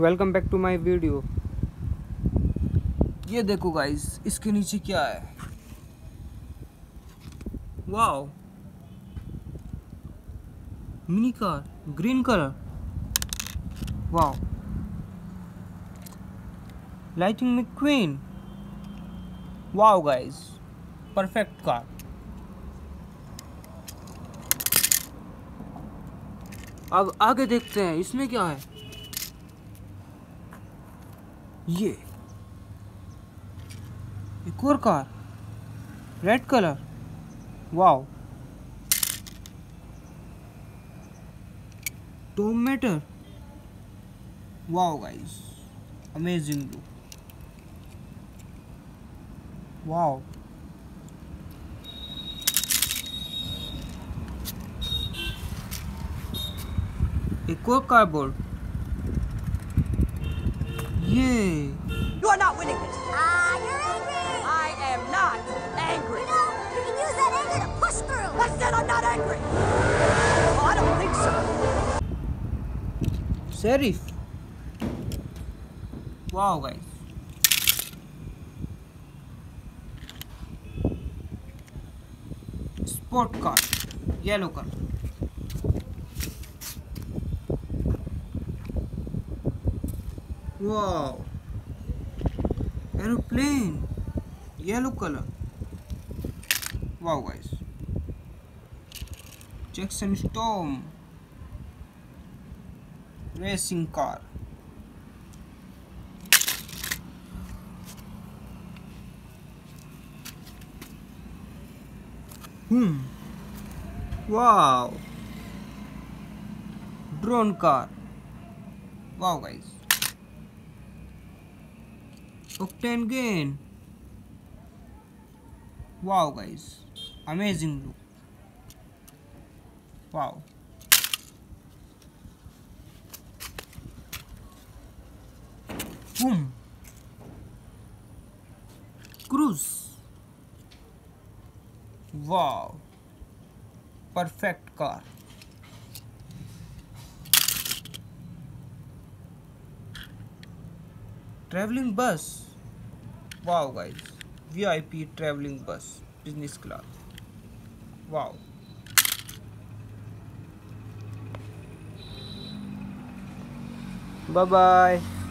Welcome back to my video. ये देखो guys, इसके नीचे क्या है। Wow, mini car, green colour. Wow, lightning McQueen. Wow guys, perfect car. अब आगे देखते हैं इसमें क्या है। ये एक और car, red colour. Wow, to matter. Wow guys, amazing blue. Wow, एक और कार्डबोर्ड। ये You are not winning this. You're angry. I am not angry. You know, you can use that anger to push through. I said I'm not angry. Well, I don't think so. Sheriff. Wow, guys. Sport car, yellow car. Wow. Aeroplane, yellow color. Wow guys, Jackson Storm, racing car. Wow, drone car. Wow guys, octane gain. Wow guys, amazing look. Wow, boom, cruise. Wow, perfect car. Traveling bus. Wow guys, VIP traveling bus, business class. Wow, bye bye.